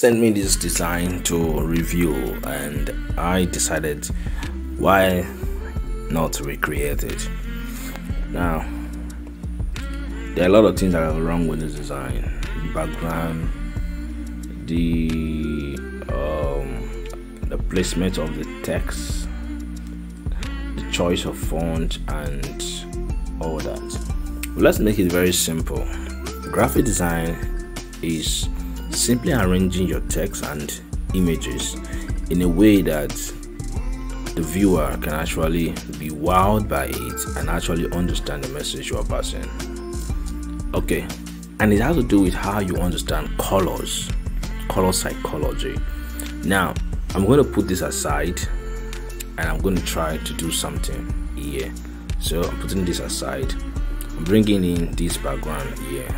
sent me this design to review, and I decided why not recreate it. Now there are a lot of things that are wrong with this design: the background, the placement of the text, the choice of font, and all that. But let's make it very simple. Graphic design is simply arranging your text and images in a way that the viewer can actually be wowed by it and actually understand the message you are passing. Okay, and it has to do with how you understand colors, color psychology. Now I'm going to put this aside and I'm going to try to do something here. So I'm putting this aside, I'm bringing in this background here.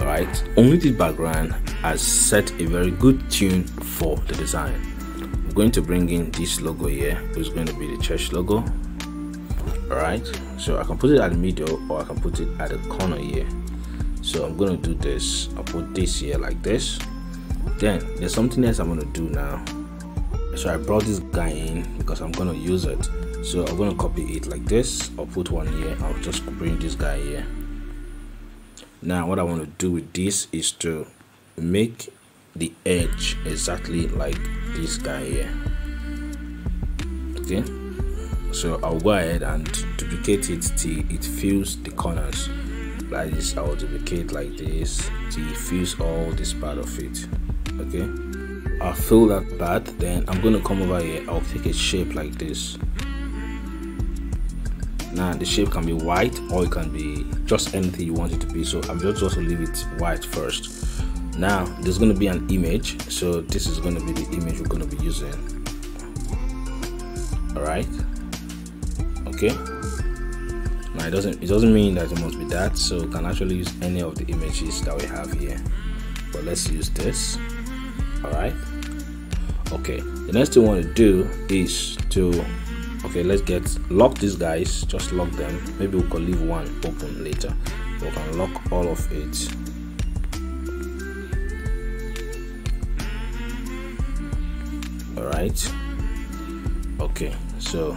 Alright, only this background has set a very good tune for the design. I'm going to bring in this logo here, which is going to be the church logo. Alright, so I can put it at the middle or I can put it at the corner here. So I'm going to do this, I'll put this here like this. Then there's something else I'm going to do now. So I brought this guy in because I'm going to use it. So I'm going to copy it like this. I'll put one here, I'll just bring this guy here. Now what I want to do with this is to make the edge exactly like this guy here. Okay, so I'll go ahead and duplicate it till it fills the corners like this. I'll duplicate like this till it fills all this part of it. Okay, I'll fill that part, then I'm going to come over here, I'll take a shape like this. Now the shape can be white or it can be just anything you want it to be, so I'm just going to leave it white first. Now there's going to be an image, so this is going to be the image we're going to be using. Alright, okay. Now it doesn't mean that it must be that, so you can actually use any of the images that we have here, but let's use this. Alright, okay, the next thing we want to do is to, okay, let's lock these guys, just lock them. Maybe we can leave one open later, we can lock all of it. Alright, okay, so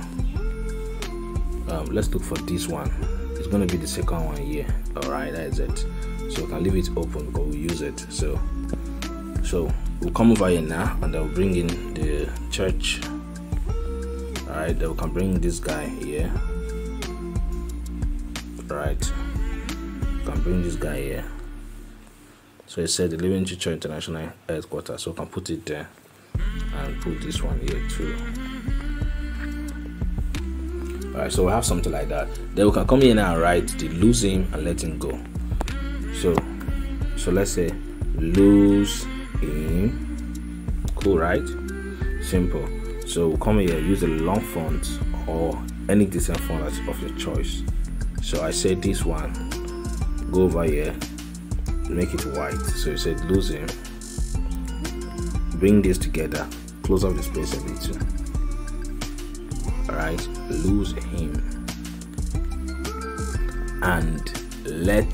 let's look for this one, it's gonna be the second one here. Alright, that's it, so we can leave it open because we use it. So we'll come over here now and I'll bring in the church. Alright, then we can bring this guy here. Alright, we can bring this guy here. So it said the Living Church International Headquarters, so we can put it there and put this one here too. Alright, so we have something like that. Then we can come in and write the lose him and let him go. So let's say lose him. Cool, right? Simple. So we'll come here, use a long font or any decent font of your choice. So I said this one, go over here, make it white. So you said lose him, bring this together, close up the space a little. Alright, lose him and let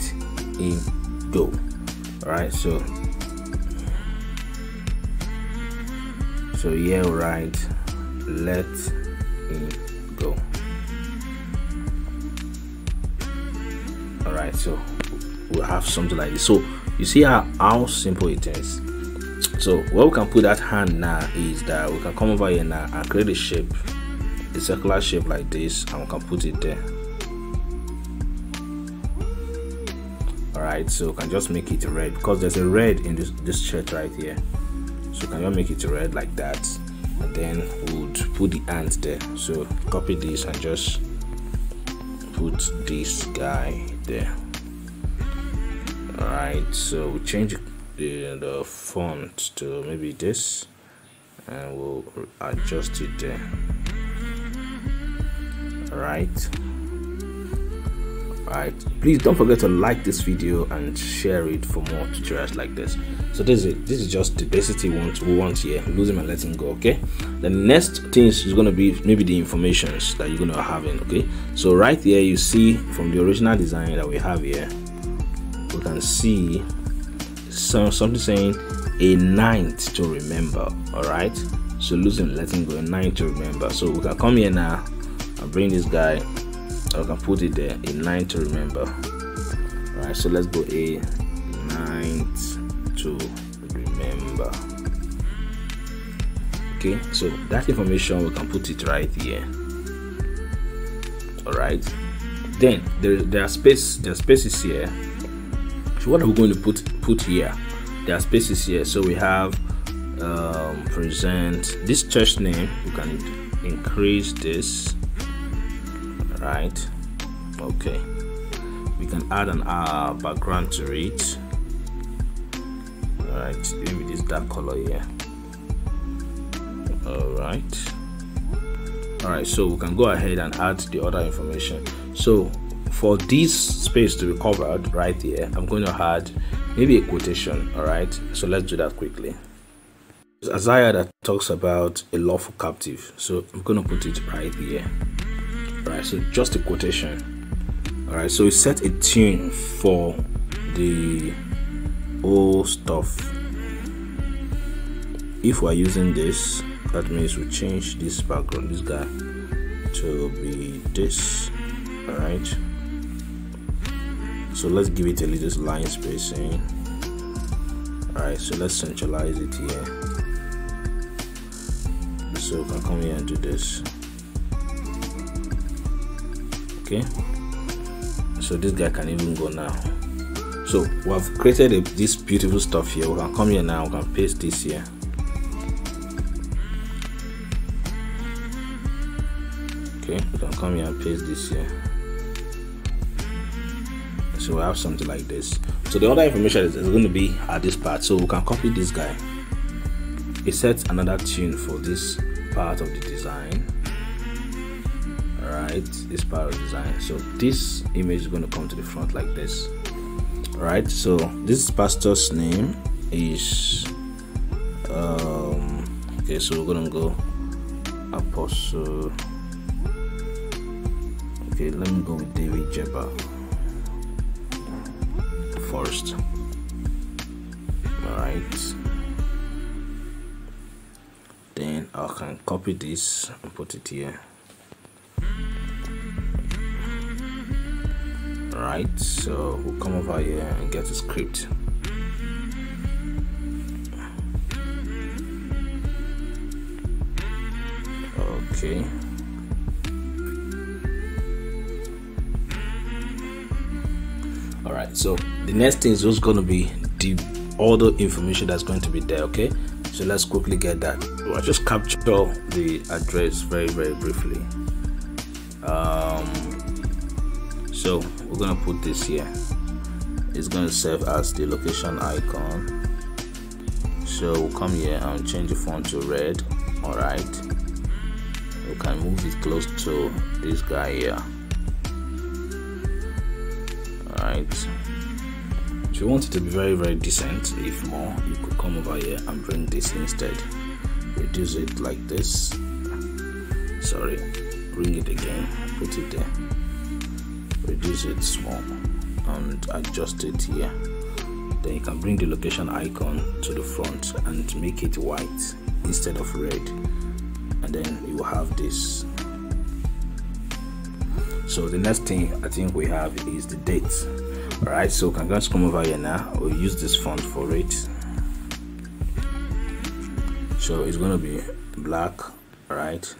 him go. Alright, so yeah, right, let him go. Alright, so we'll have something like this. So you see how simple it is. So where we can put that hand now is that we can come over here now and create a shape, a circular shape like this, and we can put it there. Alright, so we can just make it red because there's a red in this church right here. So can you make it red like that, and then we'll put the ant there. So copy this and just put this guy there. Alright, so we'll change the font to maybe this and we'll adjust it there. Alright. Alright, please don't forget to like this video and share it for more tutorials like this. So this is it. This is just the basic we want here, lose him and let him go. Okay, the next thing is going to be maybe the informations that you're going to have in. Okay, so right here you see from the original design that we have here, we can see something saying a night to remember. All right, so losing, letting go, a night to remember. So we can come here now and bring this guy, or we can put it there, a night to remember. All right, so let's go, a night to remember. Okay, so that information we can put it right here. All right, then there are spaces here. So what are we going to put here? There are spaces here. So we have present this church name. You can increase this. All right, okay, we can add an background to it. All right, maybe this dark color here. All right, so we can go ahead and add the other information. So for this space to be covered right here, I'm going to add maybe a quotation. All right, so let's do that quickly. It's Isaiah that talks about a lawful captive, so I'm going to put it right here. All right, so just a quotation. All right, so we set a tune for the old stuff. If we're using this, that means we change this background, this guy, to be this. All right, so let's give it a little line spacing. All right, so let's centralize it here. So we can come here and do this. Okay, so this guy can even go now. So we have created this beautiful stuff here. We can come here now, we can paste this here. Okay, we can come here and paste this here. So we have something like this. So the other information is going to be at this part. So we can copy this guy. It sets another tune for this part of the design. All right, this part of the design. So this image is going to come to the front like this. All right, so this pastor's name is okay, so we're going to go Apostle. Okay, let me go with David Jebba first. All right, then I can copy this and put it here. All right, so we'll come over here and get a script. Okay, alright, so the next thing is just going to be the other information that's going to be there. Okay, so let's quickly get that. I'll just capture the address very briefly. So we're going to put this here. It's going to serve as the location icon. So we'll come here and change the font to red. Alright, we can move it close to this guy here. Right. If you want it to be very decent, if more, you could come over here and bring this instead. Reduce it like this. Sorry, bring it again, put it there. Reduce it small and adjust it here. Then you can bring the location icon to the front and make it white instead of red. And then you will have this. So the next thing I think we have is the date. All right, so can guys come over here now. We'll use this font for it. So it's gonna be black. All right,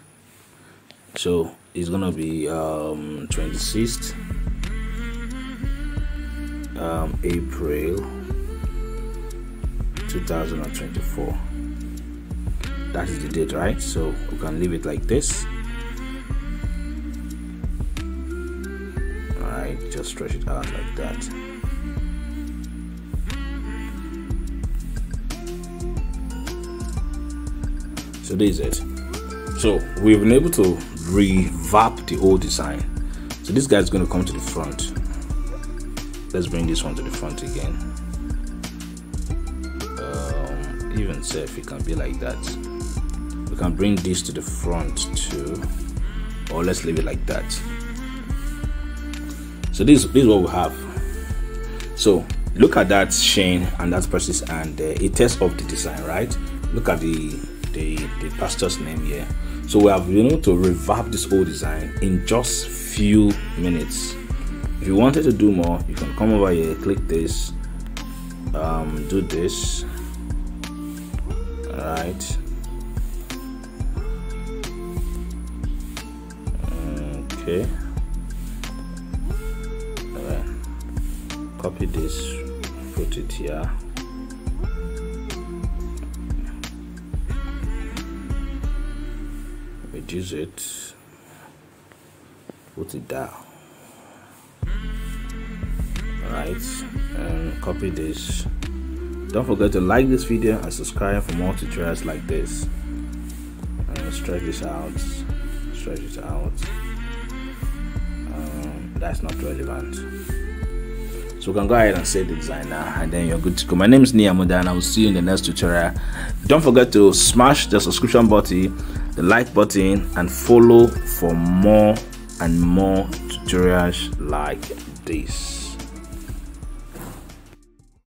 so it's gonna be 26th April 2024. That is the date, right? So we can leave it like this. Just stretch it out like that. So this is it. So we've been able to revamp the old design. So this guy is going to come to the front. Let's bring this one to the front again. Even so, if it can be like that, we can bring this to the front too, or let's leave it like that. So this is what we have. So Look at that chain and that process, and it tells of the design, right? Look at the pastor's name here. So we have been able to revamp this whole design in just few minutes. If you wanted to do more, you can come over here, click this, do this, all right? Okay, all right. Copy this, put it here. Reduce it, put it down. Right, and copy this. Don't forget to like this video and subscribe for more tutorials like this. And stretch this out, stretch it out. That's not relevant, so we can go ahead and save the design now, and then you're good to go. My name is Nia Muda, and I will see you in the next tutorial. Don't forget to smash the subscription button, the like button, and follow for more and more tutorials like this.